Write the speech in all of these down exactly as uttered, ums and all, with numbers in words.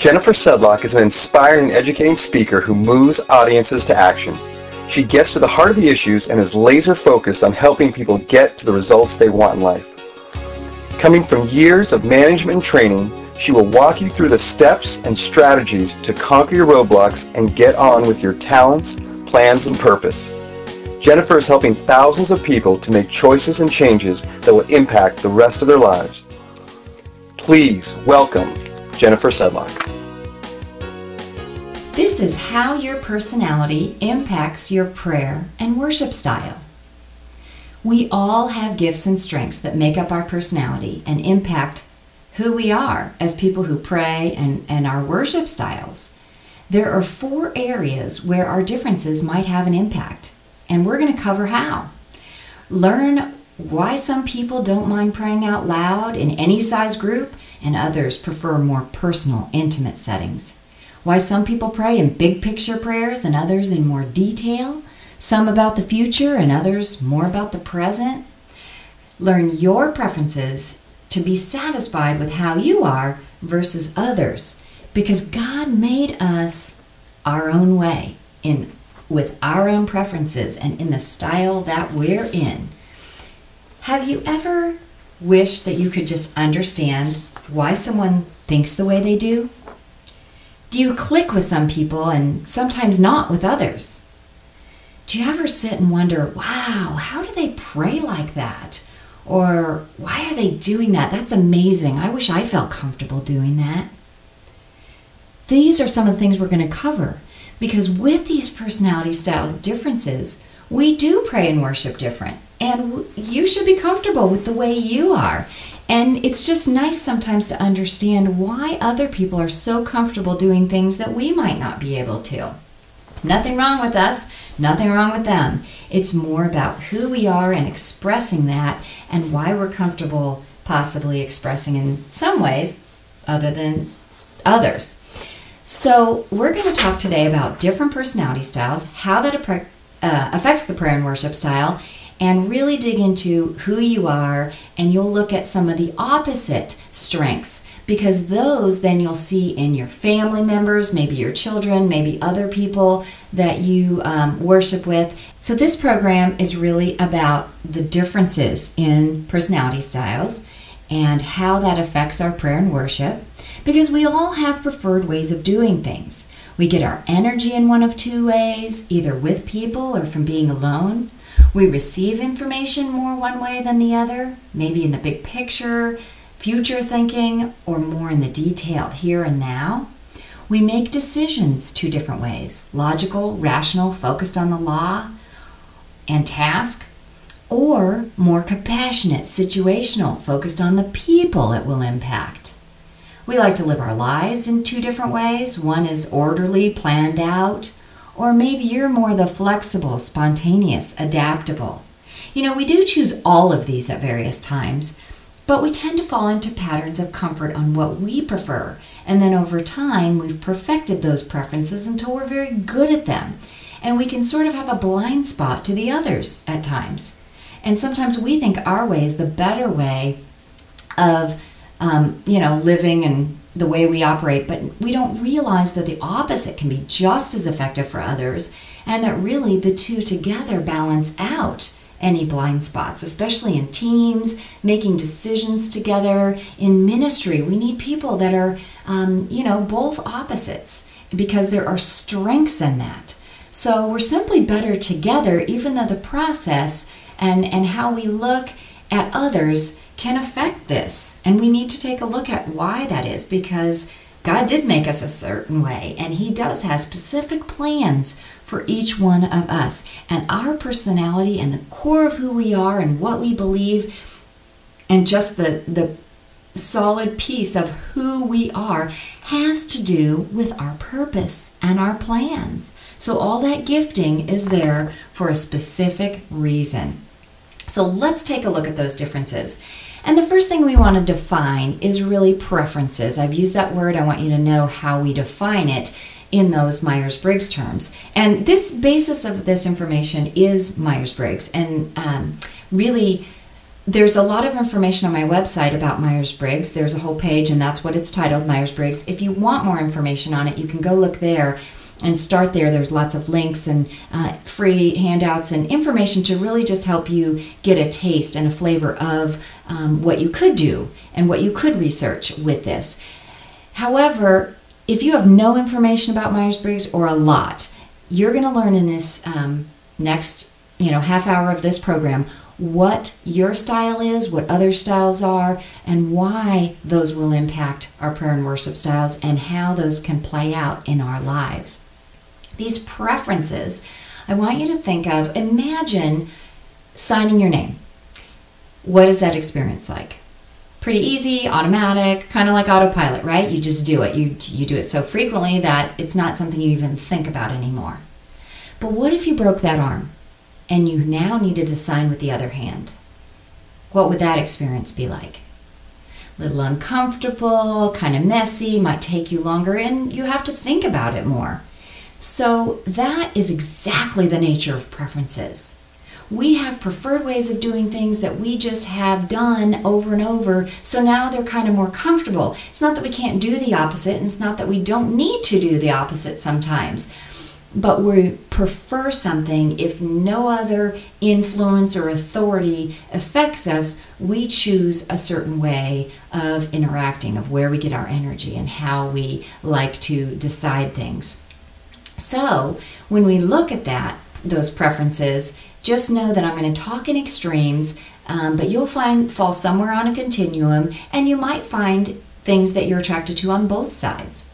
Jennifer Sedlock is an inspiring and educating speaker who moves audiences to action. She gets to the heart of the issues and is laser-focused on helping people get to the results they want in life. Coming from years of management and training, she will walk you through the steps and strategies to conquer your roadblocks and get on with your talents, plans, and purpose. Jennifer is helping thousands of people to make choices and changes that will impact the rest of their lives. Please welcome Jennifer Sedlock. This is how your personality impacts your prayer and worship style. We all have gifts and strengths that make up our personality and impact who we are as people who pray and, and our worship styles. There are four areas where our differences might have an impact, and we're going to cover how. Learn why some people don't mind praying out loud in any size group and others prefer more personal, intimate settings. Why some people pray in big picture prayers and others in more detail. Some about the future and others more about the present. Learn your preferences to be satisfied with how you are versus others, because God made us our own way, in with our own preferences and in the style that we're in. Have you ever wished that you could just understand why someone thinks the way they do? Do you click with some people and sometimes not with others? Do you ever sit and wonder, wow, how do they pray like that? Or why are they doing that? That's amazing. I wish I felt comfortable doing that. These are some of the things we're going to cover, because with these personality style differences, we do pray and worship different. And you should be comfortable with the way you are. And it's just nice sometimes to understand why other people are so comfortable doing things that we might not be able to. Nothing wrong with us, nothing wrong with them. It's more about who we are and expressing that and why we're comfortable possibly expressing in some ways other than others. So we're going to talk today about different personality styles, how that uh, affects the prayer and worship style, and really dig into who you are, and you'll look at some of the opposite strengths, because those then you'll see in your family members, maybe your children, maybe other people that you um, worship with. So this program is really about the differences in personality styles and how that affects our prayer and worship, because we all have preferred ways of doing things. We get our energy in one of two ways, either with people or from being alone. We receive information more one way than the other, maybe in the big picture, future thinking, or more in the detailed here and now. We make decisions two different ways, logical, rational, focused on the law and task, or more compassionate, situational, focused on the people it will impact. We like to live our lives in two different ways. One is orderly, planned out, or maybe you're more the flexible, spontaneous, adaptable. You know, we do choose all of these at various times, but we tend to fall into patterns of comfort on what we prefer. And then over time, we've perfected those preferences until we're very good at them. And we can sort of have a blind spot to the others at times. And sometimes we think our way is the better way of, um, you know, living and the way we operate, but we don't realize that the opposite can be just as effective for others, and that really the two together balance out any blind spots, especially in teams, making decisions together. In ministry, we need people that are, um, you know, both opposites, because there are strengths in that. So we're simply better together, even though the process and, and how we look at others can affect this. And we need to take a look at why that is, because God did make us a certain way, and He does have specific plans for each one of us. And our personality and the core of who we are and what we believe and just the, the solid piece of who we are has to do with our purpose and our plans. So all that gifting is there for a specific reason. So let's take a look at those differences. And the first thing we want to define is really preferences. I've used that word. I want you to know how we define it in those Myers-Briggs terms. And this basis of this information is Myers-Briggs, and um, really There's a lot of information on my website about Myers-Briggs. There's a whole page, and that's what it's titled, Myers-Briggs. If you want more information on it, you can go look there and start there. There's lots of links and uh, free handouts and information to really just help you get a taste and a flavor of um, what you could do and what you could research with this. However, if you have no information about Myers-Briggs, or a lot, you're going to learn in this um, next you know, half hour of this program what your style is, what other styles are, and why those will impact our prayer and worship styles, and how those can play out in our lives. These preferences, I want you to think of, imagine signing your name. What is that experience like? Pretty easy, automatic, kind of like autopilot, right? You just do it. You, you do it so frequently that it's not something you even think about anymore. But what if you broke that arm, and you now needed to sign with the other hand? What would that experience be like? A little uncomfortable, kind of messy, might take you longer, and you have to think about it more. So that is exactly the nature of preferences. We have preferred ways of doing things that we just have done over and over, so now they're kind of more comfortable. It's not that we can't do the opposite, and it's not that we don't need to do the opposite sometimes. But we prefer something. If no other influence or authority affects us, we choose a certain way of interacting, of where we get our energy and how we like to decide things. So when we look at that, those preferences, just know that I'm going to talk in extremes, um, but you'll find fall somewhere on a continuum, and you might find things that you're attracted to on both sides.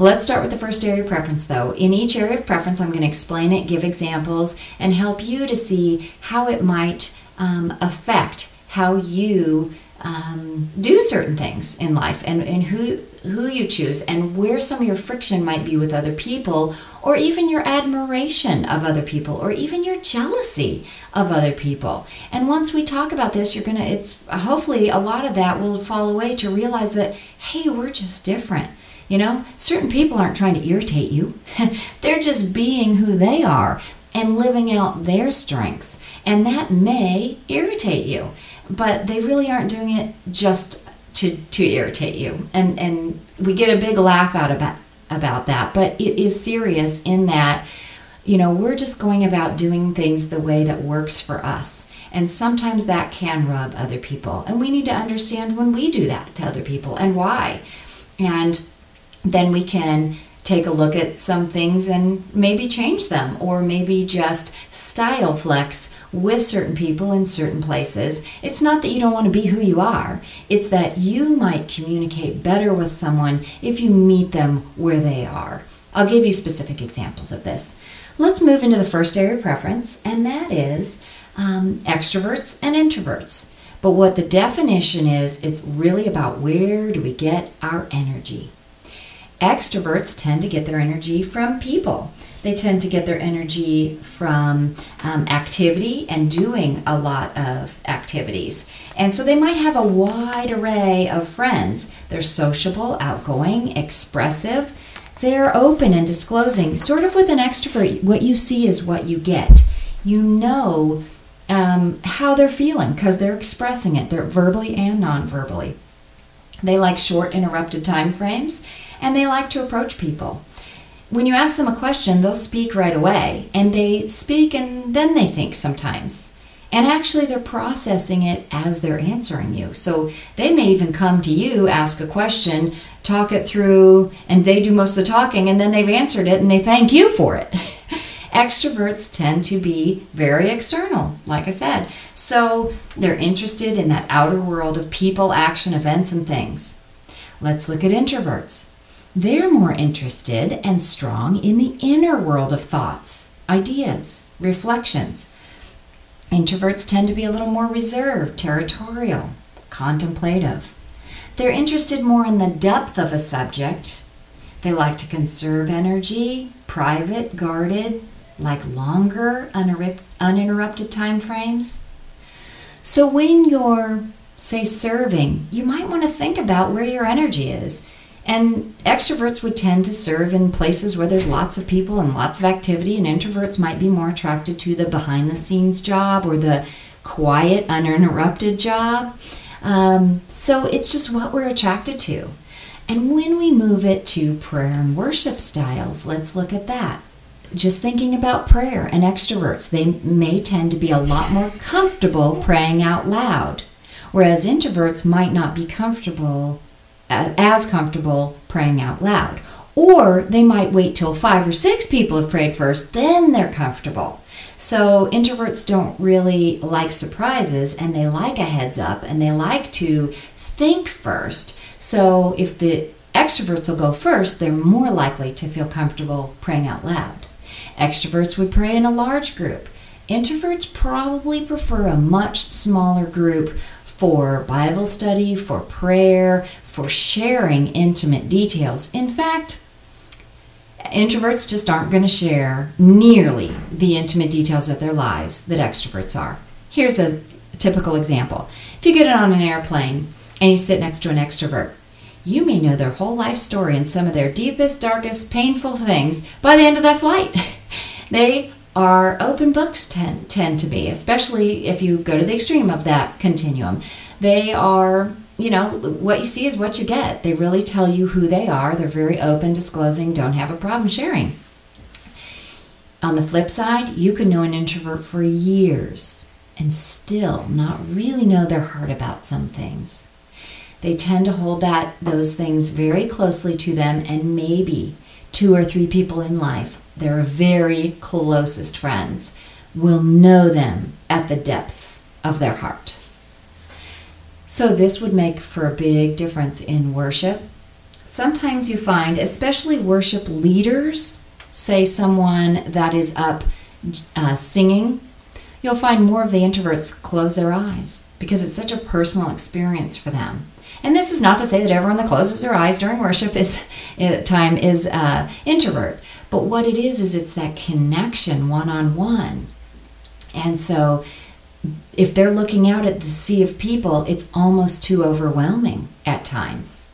Let's start with the first area of preference, though. In each area of preference, I'm going to explain it, give examples, and help you to see how it might um, affect how you um, do certain things in life, and, and who, who you choose, and where some of your friction might be with other people, or even your admiration of other people, or even your jealousy of other people. And once we talk about this, you're going to, it's hopefully a lot of that will fall away to realize that, hey, we're just different. You know, certain people aren't trying to irritate you. They're just being who they are and living out their strengths. And that may irritate you, but they really aren't doing it just to, to irritate you. And, and we get a big laugh out about, about that, but it is serious in that, you know, we're just going about doing things the way that works for us. And sometimes that can rub other people. And we need to understand when we do that to other people and why. And then we can take a look at some things and maybe change them, or maybe just style flex with certain people in certain places. It's not that you don't want to be who you are. It's that you might communicate better with someone if you meet them where they are. I'll give you specific examples of this. Let's move into the first area of preference, and that is um, extroverts and introverts. But what the definition is, it's really about where do we get our energy. Extroverts tend to get their energy from people. They tend to get their energy from um, activity and doing a lot of activities. And so they might have a wide array of friends. They're sociable, outgoing, expressive. They're open and disclosing. Sort of with an extrovert, what you see is what you get. You know um, how they're feeling because they're expressing it. They're verbally and non-verbally. They like short, interrupted time frames, and they like to approach people. When you ask them a question, they'll speak right away, and they speak and then they think sometimes. And actually, they're processing it as they're answering you. So they may even come to you, ask a question, talk it through, and they do most of the talking, and then they've answered it, and they thank you for it. Extroverts tend to be very external, like I said. So they're interested in that outer world of people, action, events, and things. Let's look at introverts. They're more interested and strong in the inner world of thoughts, ideas, reflections. Introverts tend to be a little more reserved, territorial, contemplative. They're interested more in the depth of a subject. They like to conserve energy, private, guarded, like longer, uninterrupted time frames. So when you're, say, serving, you might want to think about where your energy is. And extroverts would tend to serve in places where there's lots of people and lots of activity, and introverts might be more attracted to the behind-the-scenes job or the quiet, uninterrupted job. Um, so it's just what we're attracted to. And when we move it to prayer and worship styles, let's look at that. Just thinking about prayer and extroverts, they may tend to be a lot more comfortable praying out loud, whereas introverts might not be comfortable, uh, as comfortable praying out loud. Or they might wait till five or six people have prayed first, then they're comfortable. So introverts don't really like surprises, and they like a heads up, and they like to think first. So if the extroverts will go first, they're more likely to feel comfortable praying out loud. Extroverts would pray in a large group. Introverts probably prefer a much smaller group for Bible study, for prayer, for sharing intimate details. In fact, introverts just aren't going to share nearly the intimate details of their lives that extroverts are. Here's a typical example. If you get on an airplane and you sit next to an extrovert, you may know their whole life story and some of their deepest, darkest, painful things by the end of that flight. They are open books, tend, tend to be, especially if you go to the extreme of that continuum. They are, you know, what you see is what you get. They really tell you who they are. They're very open, disclosing, don't have a problem sharing. On the flip side, you can know an introvert for years and still not really know their heart about some things. They tend to hold that those things very closely to them, and maybe two or three people in life, their very closest friends, will know them at the depths of their heart. So this would make for a big difference in worship. Sometimes you find, especially worship leaders, say someone that is up uh, singing, you'll find more of the introverts close their eyes because it's such a personal experience for them. And this is not to say that everyone that closes their eyes during worship is, time is uh, introvert. But what it is, is it's that connection one-on-one. And so if they're looking out at the sea of people, it's almost too overwhelming at times.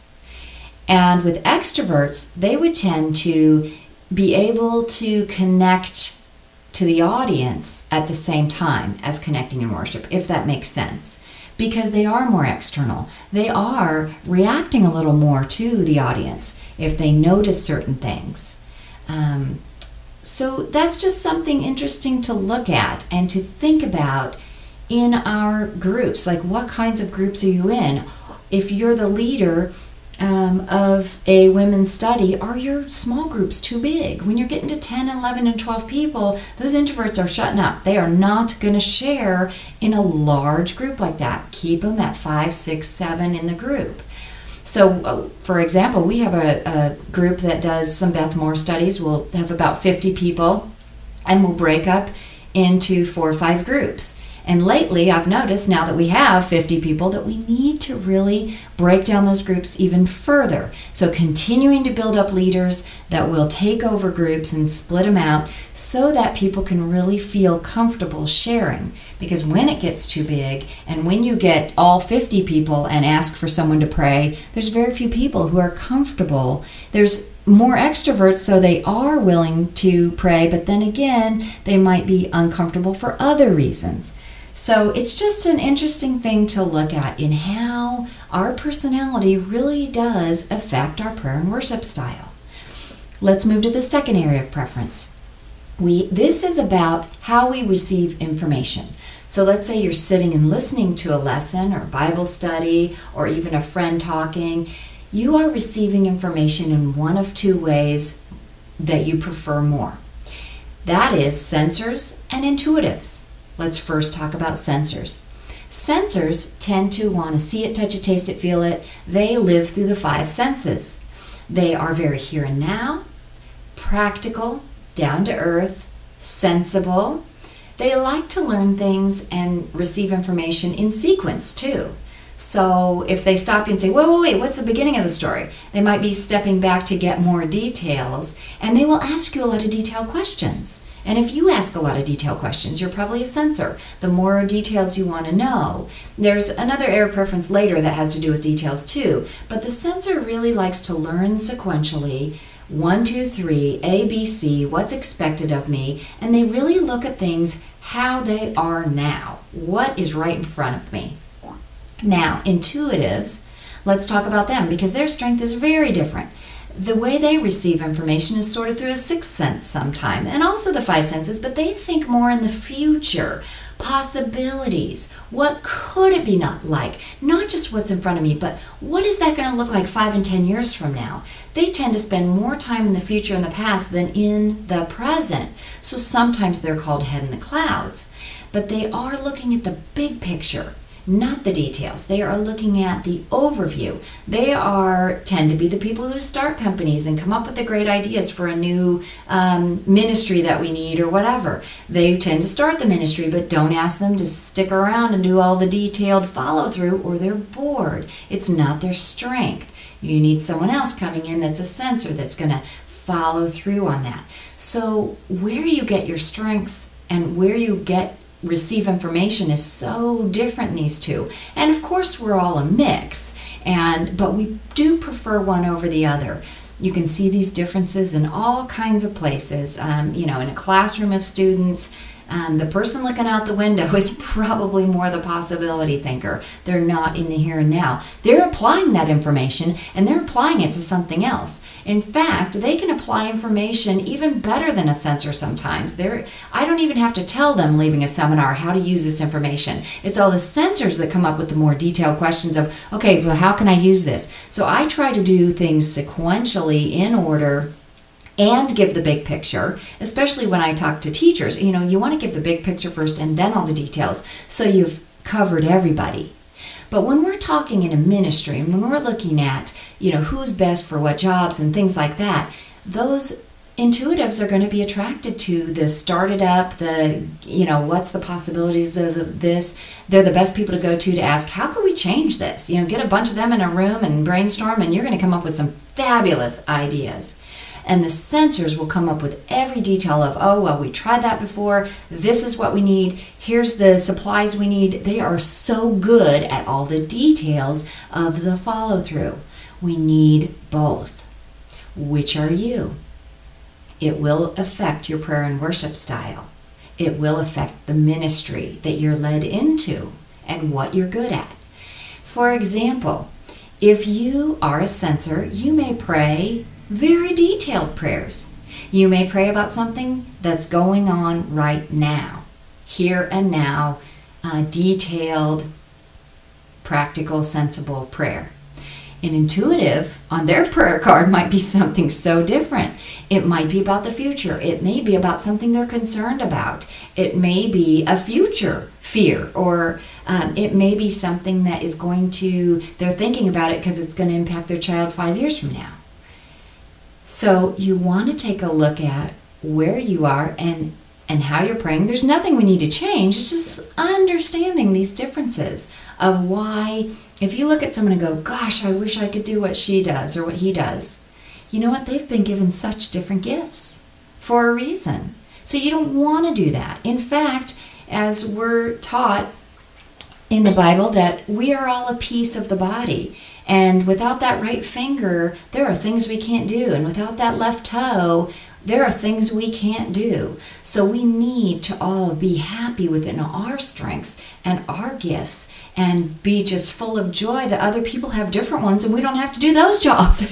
And with extroverts, they would tend to be able to connect to the audience at the same time as connecting in worship, if that makes sense. Because they are more external. They are reacting a little more to the audience if they notice certain things. Um, so that's just something interesting to look at and to think about in our groups. Like, what kinds of groups are you in? If you're the leader um, of a women's study, are your small groups too big? When you're getting to ten, eleven, and twelve people, those introverts are shutting up. They are not going to share in a large group like that. Keep them at five, six, seven in the group. So, for example, we have a, a group that does some Beth Moore studies. We'll have about fifty people, and we'll break up into four or five groups. And lately, I've noticed, now that we have fifty people, that we need to really break down those groups even further. So continuing to build up leaders that will take over groups and split them out so that people can really feel comfortable sharing. Because when it gets too big, and when you get all fifty people and ask for someone to pray, there's very few people who are comfortable. There's more extroverts, so they are willing to pray, but then again, they might be uncomfortable for other reasons. So it's just an interesting thing to look at in how our personality really does affect our prayer and worship style. Let's move to the second area of preference. We, this is about how we receive information. So let's say you're sitting and listening to a lesson or Bible study or even a friend talking. You are receiving information in one of two ways that you prefer more. That is sensors and intuitives. Let's first talk about sensors. Sensors tend to want to see it, touch it, taste it, feel it. They live through the five senses. They are very here and now, practical, down to earth, sensible. They like to learn things and receive information in sequence too. So if they stop you and say, whoa, whoa, wait, what's the beginning of the story? They might be stepping back to get more details, and they will ask you a lot of detailed questions. And if you ask a lot of detailed questions, you're probably a sensor. The more details you want to know. There's another area of preference later that has to do with details too, but the sensor really likes to learn sequentially one, two, three, A, B, C, what's expected of me, and they really look at things how they are now, what is right in front of me. Now, intuitives, let's talk about them because their strength is very different. The way they receive information is sort of through a sixth sense sometime, and also the five senses, but they think more in the future, possibilities. What could it be not like? Not just what's in front of me, but what is that going to look like five and ten years from now? They tend to spend more time in the future and the past than in the present, so sometimes they're called head in the clouds. But they are looking at the big picture, not the details. They are looking at the overview. They are tend to be the people who start companies and come up with the great ideas for a new um, ministry that we need or whatever. They tend to start the ministry, but don't ask them to stick around and do all the detailed follow-through, or they're bored. It's not their strength. You need someone else coming in that's a sensor that's going to follow through on that. So where you get your strengths and where you get receive information is so different in these two. And of course we're all a mix, and but we do prefer one over the other. You can see these differences in all kinds of places. Um, you know, in a classroom of students, um, the person looking out the window is probably more the possibility thinker. They're not in the here and now. They're applying that information, and they're applying it to something else. In fact, they can apply information even better than a sensor sometimes. They're, I don't even have to tell them leaving a seminar how to use this information. It's all the sensors that come up with the more detailed questions of, okay, well, how can I use this? So I try to do things sequentially in order and give the big picture, especially when I talk to teachers. You know, you want to give the big picture first and then all the details, so you've covered everybody. But when we're talking in a ministry and when we're looking at, you know, who's best for what jobs and things like that, those intuitives are going to be attracted to the started up, the, you know, what's the possibilities of this. They're the best people to go to to ask, how can we change this? You know, get a bunch of them in a room and brainstorm, and you're going to come up with some fabulous ideas. And the sensors will come up with every detail of, oh, well, we tried that before. This is what we need. Here's the supplies we need. They are so good at all the details of the follow through. We need both. Which are you? It will affect your prayer and worship style. It will affect the ministry that you're led into and what you're good at. For example, if you are a sensor, you may pray very detailed prayers. You may pray about something that's going on right now, here and now, uh, detailed, practical, sensible prayer. An intuitive on their prayer card might be something so different. It might be about the future. It may be about something they're concerned about. It may be a future fear, or um, it may be something that is going to, they're thinking about it because it's going to impact their child five years from now. So you want to take a look at where you are and and how you're praying. There's nothing we need to change. It's just understanding these differences of why. If you look at someone and go, gosh, I wish I could do what she does or what he does, you know what? They've been given such different gifts for a reason. So you don't want to do that. In fact, as we're taught in the Bible, that we are all a piece of the body. And without that right finger, there are things we can't do. And without that left toe, there are things we can't do. So we need to all be happy within our strengths and our gifts and be just full of joy that other people have different ones and we don't have to do those jobs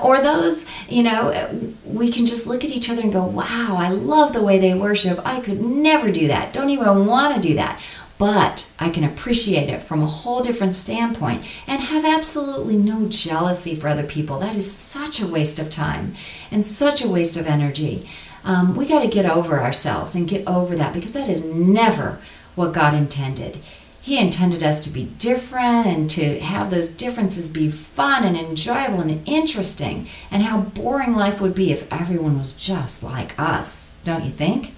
or those, you know, we can just look at each other and go, wow, I love the way they worship. I could never do that. Don't even want to do that. But I can appreciate it from a whole different standpoint and have absolutely no jealousy for other people. That is such a waste of time and such a waste of energy. Um, we got to get over ourselves and get over that, because that is never what God intended. He intended us to be different and to have those differences be fun and enjoyable and interesting. And how boring life would be if everyone was just like us, don't you think?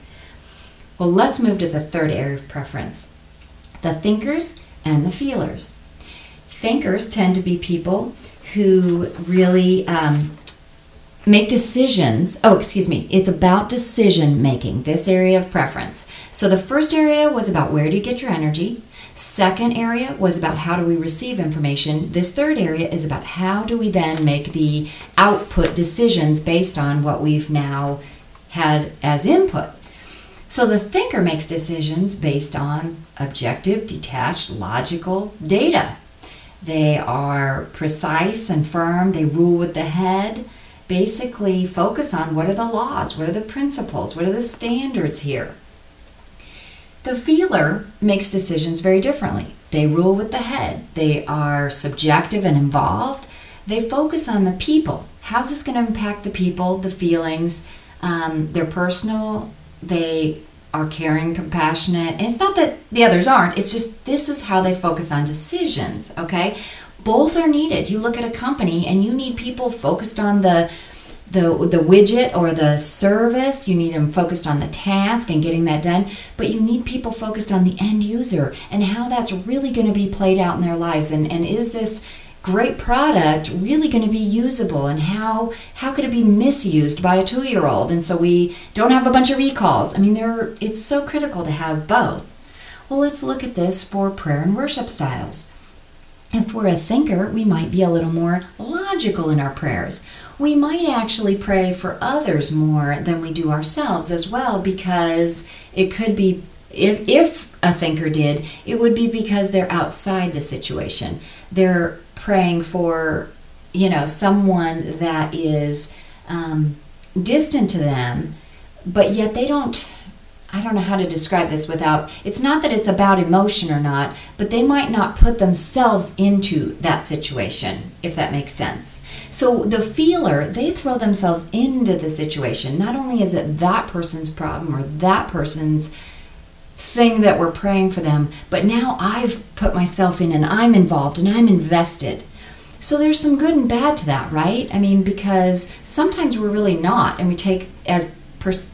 Well, let's move to the third area of preference. The thinkers and the feelers. Thinkers tend to be people who really um, make decisions. Oh, excuse me. It's about decision making, this area of preference. So the first area was about where do you get your energy? Second area was about how do we receive information. This third area is about how do we then make the output decisions based on what we've now had as input. So the thinker makes decisions based on objective, detached, logical data. They are precise and firm. They rule with the head. Basically focus on what are the laws, what are the principles, what are the standards here. The feeler makes decisions very differently. They rule with the head. They are subjective and involved. They focus on the people. How's this going to impact the people, the feelings? Um, they're personal. They are caring, compassionate. And it's not that the others aren't. It's just this is how they focus on decisions, okay? Both are needed. You look at a company and you need people focused on the, the, the widget or the service. You need them focused on the task and getting that done. But you need people focused on the end user and how that's really going to be played out in their lives. And, and is this great product really going to be usable, and how how could it be misused by a two-year-old, and so we don't have a bunch of recalls? I mean, there are, it's so critical to have both. Well, let's look at this for prayer and worship styles. If we're a thinker, we might be a little more logical in our prayers. We might actually pray for others more than we do ourselves as well, because it could be, if, if a thinker did, it would be because they're outside the situation. They're praying for, you know, someone that is um, distant to them, but yet they don't, I don't know how to describe this without, it's not that it's about emotion or not, but they might not put themselves into that situation, if that makes sense. So the feeler, they throw themselves into the situation. Not only is it that person's problem or that person's thing that we're praying for them, but now I've put myself in and I'm involved and I'm invested. So there's some good and bad to that, right? I mean, because sometimes we're really not, and we take as pers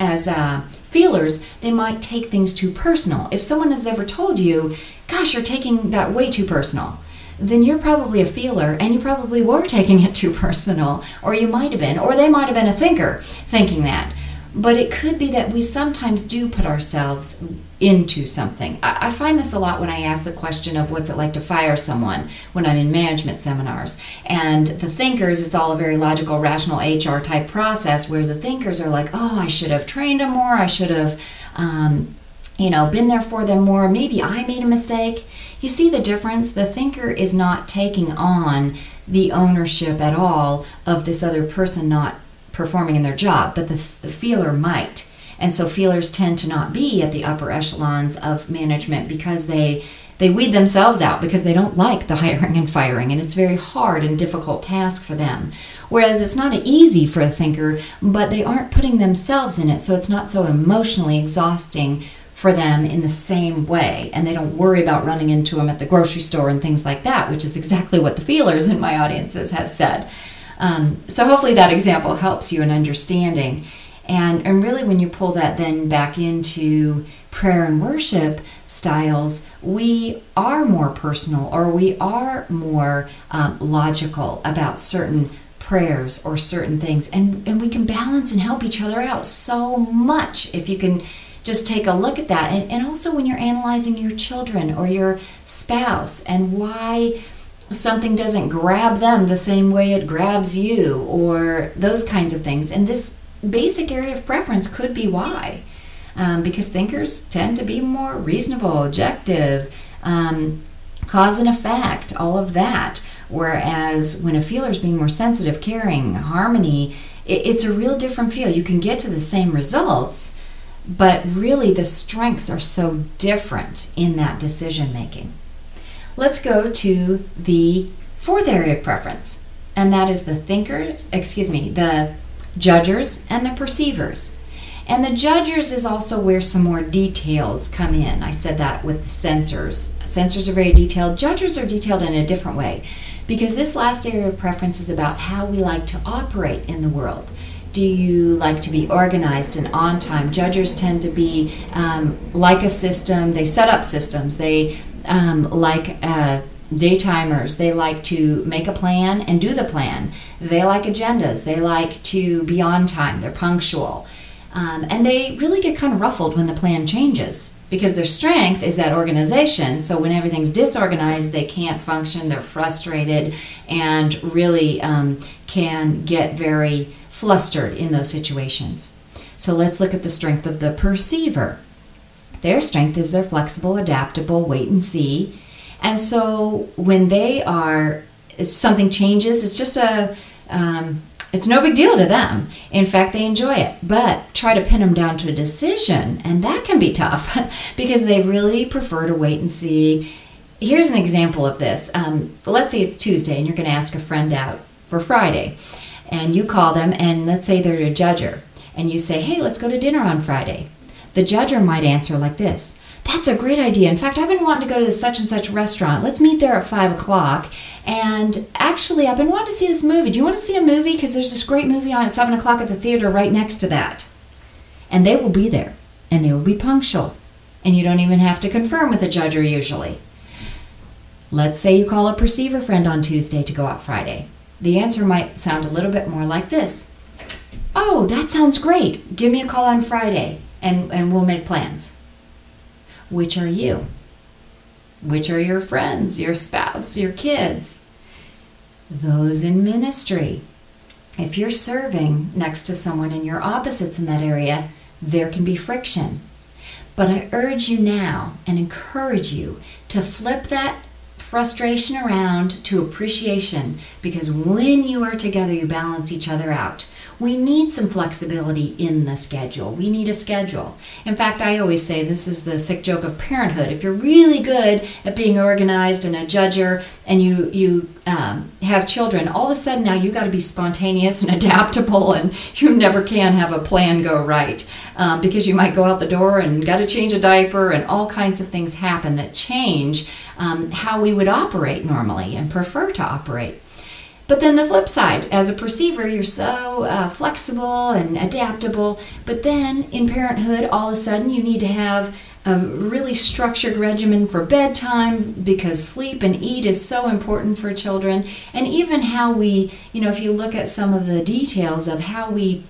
as uh, feelers, they might take things too personal. If someone has ever told you, gosh, you're taking that way too personal, then you're probably a feeler and you probably were taking it too personal, or you might have been, or they might have been a thinker thinking that. But it could be that we sometimes do put ourselves into something. I find this a lot when I ask the question of what's it like to fire someone when I'm in management seminars. And the thinkers, it's all a very logical, rational H R type process, where the thinkers are like, oh, I should have trained them more. I should have um, you know, been there for them more. Maybe I made a mistake. You see the difference? The thinker is not taking on the ownership at all of this other person not performing in their job, but the, the feeler might. And so feelers tend to not be at the upper echelons of management because they they weed themselves out, because they don't like the hiring and firing, and it's very hard and difficult task for them. Whereas it's not easy for a thinker, but they aren't putting themselves in it, so it's not so emotionally exhausting for them in the same way, and they don't worry about running into them at the grocery store and things like that, which is exactly what the feelers in my audiences have said. Um, so hopefully that example helps you in understanding. And, and really when you pull that then back into prayer and worship styles, we are more personal, or we are more um, logical about certain prayers or certain things. And, and we can balance and help each other out so much if you can just take a look at that. And, and also when you're analyzing your children or your spouse and why something doesn't grab them the same way it grabs you, or those kinds of things. And this basic area of preference could be why, um, because thinkers tend to be more reasonable, objective, um, cause and effect, all of that. Whereas when a feeler is being more sensitive, caring, harmony, it, it's a real different feel. You can get to the same results, but really the strengths are so different in that decision making. Let's go to the fourth area of preference, and that is the thinkers, excuse me, the judgers and the perceivers. And the judgers is also where some more details come in. I said that with the sensors. Sensors are very detailed. Judgers are detailed in a different way, because this last area of preference is about how we like to operate in the world. Do you like to be organized and on time? Judgers tend to be um, like a system. They set up systems. They Um, like uh, daytimers. They like to make a plan and do the plan. They like agendas. They like to be on time. They're punctual. Um, and they really get kind of ruffled when the plan changes, because their strength is that organization. So when everything's disorganized, they can't function, they're frustrated, and really um, can get very flustered in those situations. So let's look at the strength of the perceiver. Their strength is they're flexible, adaptable, wait and see. And so when they are, something changes, it's just a, um, it's no big deal to them. In fact, they enjoy it. But try to pin them down to a decision, and that can be tough because they really prefer to wait and see. Here's an example of this. Um, let's say it's Tuesday and you're going to ask a friend out for Friday, and you call them, and let's say they're a judger, and you say, hey, let's go to dinner on Friday. The judger might answer like this. That's a great idea. In fact, I've been wanting to go to such and such restaurant. Let's meet there at five o'clock. And actually, I've been wanting to see this movie. Do you want to see a movie? Because there's this great movie on at seven o'clock at the theater right next to that. And they will be there. And they will be punctual. And you don't even have to confirm with a judger usually. Let's say you call a perceiver friend on Tuesday to go out Friday. The answer might sound a little bit more like this. Oh, that sounds great. Give me a call on Friday and, and we'll make plans. Which are you? Which are your friends, your spouse, your kids? Those in ministry. If you're serving next to someone and you're opposites in that area, there can be friction. But I urge you now and encourage you to flip that frustration around to appreciation, because when you are together, you balance each other out. We need some flexibility in the schedule. We need a schedule. In fact, I always say this is the sick joke of parenthood. If you're really good at being organized and a judger, and you you um, have children, all of a sudden now you got to be spontaneous and adaptable, and you never can have a plan go right um, because you might go out the door and got to change a diaper, and all kinds of things happen that change um, how we would operate normally and prefer to operate. But then the flip side, as a perceiver, you're so uh, flexible and adaptable, but then in parenthood, all of a sudden you need to have a really structured regimen for bedtime, because sleep and eat is so important for children. And even how we, you know, if you look at some of the details of how we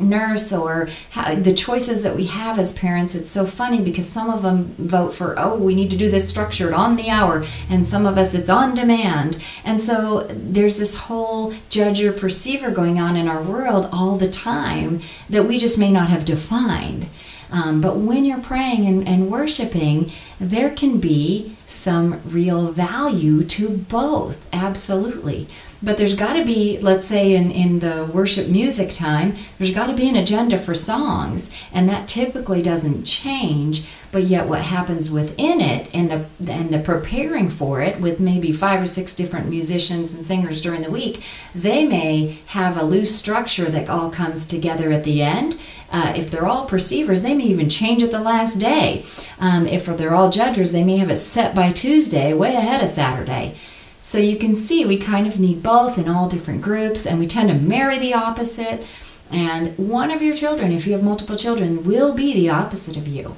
nurse or how, the choices that we have as parents, it's so funny because some of them vote for, oh, we need to do this structured on the hour, and some of us it's on demand. And so there's this whole judger perceiver going on in our world all the time that we just may not have defined. Um, but when you're praying and, and worshiping, there can be some real value to both, absolutely. But there's got to be, let's say in, in the worship music time, there's got to be an agenda for songs, and that typically doesn't change. But yet what happens within it and the, and the preparing for it with maybe five or six different musicians and singers during the week, they may have a loose structure that all comes together at the end. Uh, if they're all perceivers, they may even change it the last day. Um, if they're all judgers, they may have it set by Tuesday, way ahead of Saturday. So you can see we kind of need both in all different groups, and we tend to marry the opposite. And one of your children, if you have multiple children, will be the opposite of you,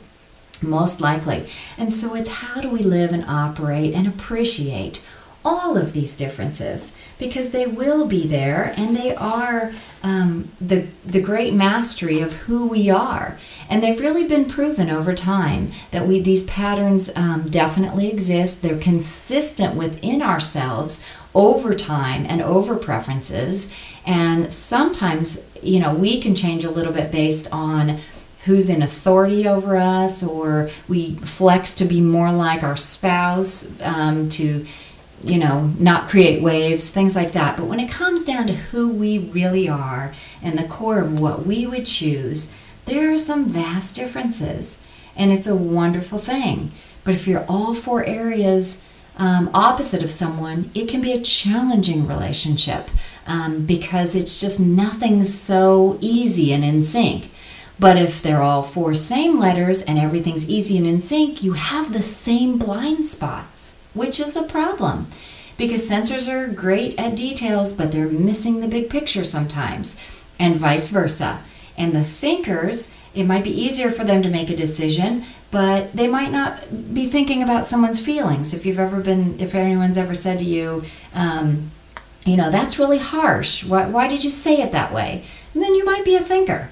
most likely. And so it's how do we live and operate and appreciate all of these differences, because they will be there, and they are um, the, the great mastery of who we are. And they've really been proven over time that we, these patterns um, definitely exist. They're consistent within ourselves over time and over preferences. And sometimes, you know, we can change a little bit based on who's in authority over us, or we flex to be more like our spouse, um, to, you know, not create waves, things like that. But when it comes down to who we really are and the core of what we would choose, there are some vast differences, and it's a wonderful thing. But if you're all four areas um, opposite of someone, it can be a challenging relationship um, because it's just nothing's so easy and in sync. But if they're all four same letters and everything's easy and in sync, you have the same blind spots, which is a problem because sensors are great at details, but they're missing the big picture sometimes, and vice versa. And the thinkers, it might be easier for them to make a decision, but they might not be thinking about someone's feelings. If you've ever been, if anyone's ever said to you, um, you know, that's really harsh. Why, why did you say it that way? And then you might be a thinker.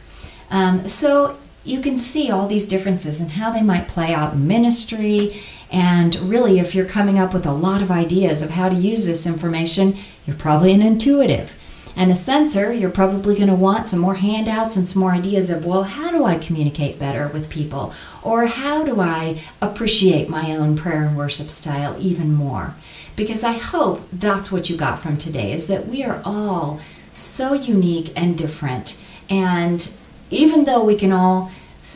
Um, so you can see all these differences and how they might play out in ministry. And really, if you're coming up with a lot of ideas of how to use this information, you're probably an intuitive. And a sensor, you're probably going to want some more handouts and some more ideas of, well, how do I communicate better with people? Or how do I appreciate my own prayer and worship style even more? Because I hope that's what you got from today, is that we are all so unique and different. And even though we can all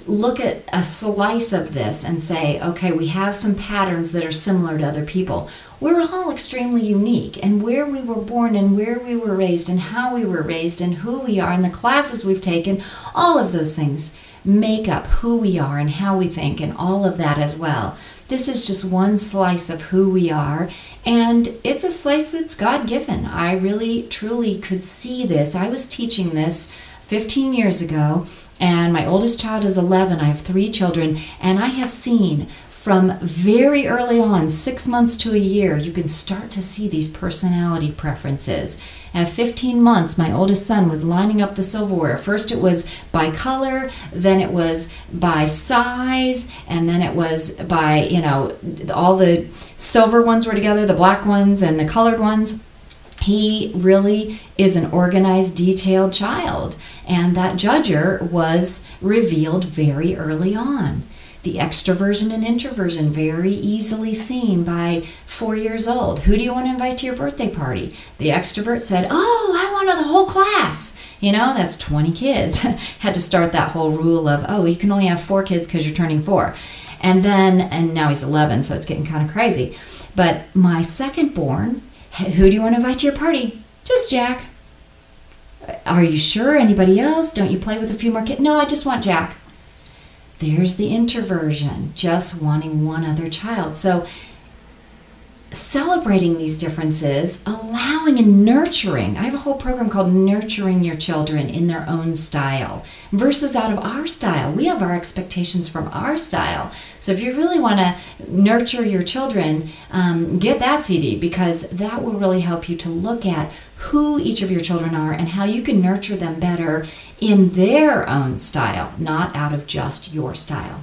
look at a slice of this and say, okay, we have some patterns that are similar to other people, we're all extremely unique, and where we were born and where we were raised and how we were raised and who we are and the classes we've taken, all of those things make up who we are and how we think and all of that as well. This is just one slice of who we are, and it's a slice that's God-given. I really, truly could see this. I was teaching this fifteen years ago, and my oldest child is eleven. I have three children, and I have seen from very early on, six months to a year, you can start to see these personality preferences. At fifteen months, my oldest son was lining up the silverware. First it was by color, then it was by size, and then it was by, you know, all the silver ones were together, the black ones and the colored ones. He really is an organized, detailed child, and that judger was revealed very early on. The extroversion and introversion, very easily seen by four years old. Who do you want to invite to your birthday party? The extrovert said, oh, I want the whole class. You know, that's twenty kids. Had to start that whole rule of, oh, you can only have four kids because you're turning four. And then, and now he's eleven, so it's getting kind of crazy. But my second born, who do you want to invite to your party? Just Jack. Are you sure? Anybody else? Don't you play with a few more kids? No, I just want Jack. There's the introversion, just wanting one other child. So celebrating these differences, allowing and nurturing. I have a whole program called Nurturing Your Children in Their Own Style versus out of our style. We have our expectations from our style. So if you really want to nurture your children, um, get that C D, because that will really help you to look at who each of your children are and how you can nurture them better in their own style, not out of just your style.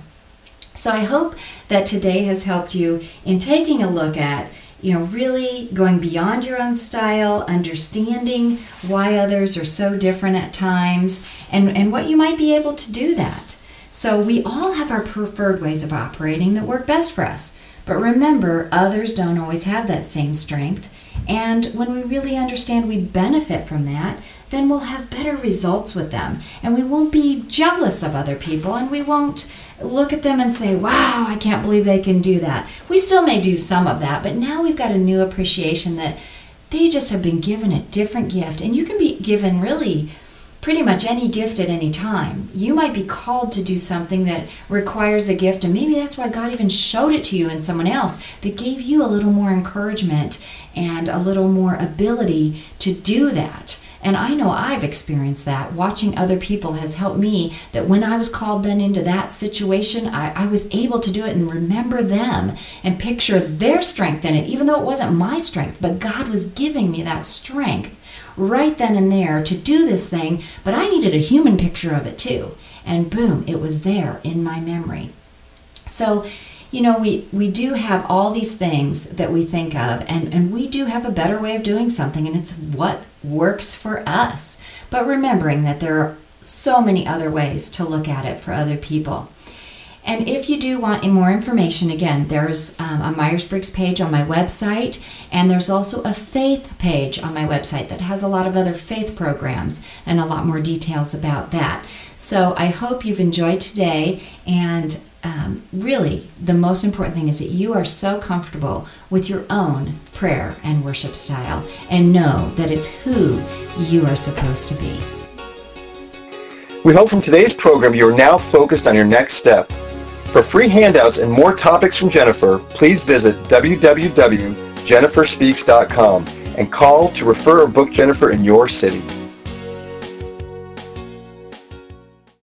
So I hope that today has helped you in taking a look at, you know, really going beyond your own style, understanding why others are so different at times, and, and what you might be able to do that. So we all have our preferred ways of operating that work best for us. But remember, others don't always have that same strength. And when we really understand we benefit from that, then we'll have better results with them. And we won't be jealous of other people, and we won't look at them and say, wow, I can't believe they can do that. We still may do some of that, but now we've got a new appreciation that they just have been given a different gift. And you can be given really pretty much any gift at any time. You might be called to do something that requires a gift, and maybe that's why God even showed it to you in someone else that gave you a little more encouragement and a little more ability to do that. And I know I've experienced that. Watching other people has helped me, that when I was called then into that situation, I, I was able to do it and remember them and picture their strength in it, even though it wasn't my strength, but God was giving me that strength right then and there to do this thing, but I needed a human picture of it too. And boom, it was there in my memory. So, you know, we, we do have all these things that we think of, and, and we do have a better way of doing something, and it's what works for us, but remembering that there are so many other ways to look at it for other people. And if you do want more information, again, there's um, a Myers-Briggs page on my website, and there's also a faith page on my website that has a lot of other faith programs and a lot more details about that. So I hope you've enjoyed today, and um, really the most important thing is that you are so comfortable with your own prayer and worship style, and know that it's who you are supposed to be. We hope from today's program you are now focused on your next step. For free handouts and more topics from Jennifer, please visit w w w dot jennifer speaks dot com and call to refer or book Jennifer in your city.